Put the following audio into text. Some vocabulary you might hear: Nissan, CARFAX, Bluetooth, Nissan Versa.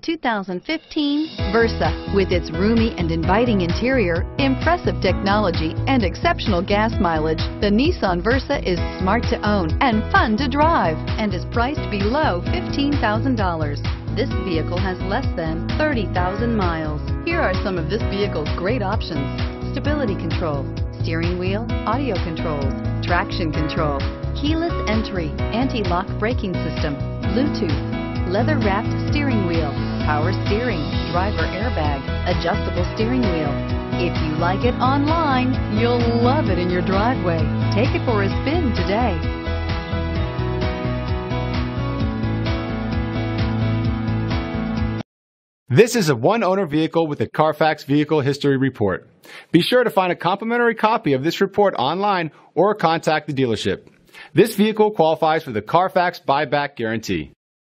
The 2015 Versa. With its roomy and inviting interior, impressive technology, and exceptional gas mileage, the Nissan Versa is smart to own and fun to drive and is priced below $15,000. This vehicle has less than 30,000 miles. Here are some of this vehicle's great options: stability control, steering wheel audio controls, traction control, keyless entry, anti-lock braking system, Bluetooth, leather-wrapped steering wheel, power steering, driver airbag, adjustable steering wheel. If you like it online, you'll love it in your driveway. Take it for a spin today. This is a one-owner vehicle with a Carfax Vehicle History Report. Be sure to find a complimentary copy of this report online or contact the dealership. This vehicle qualifies for the Carfax Buyback Guarantee.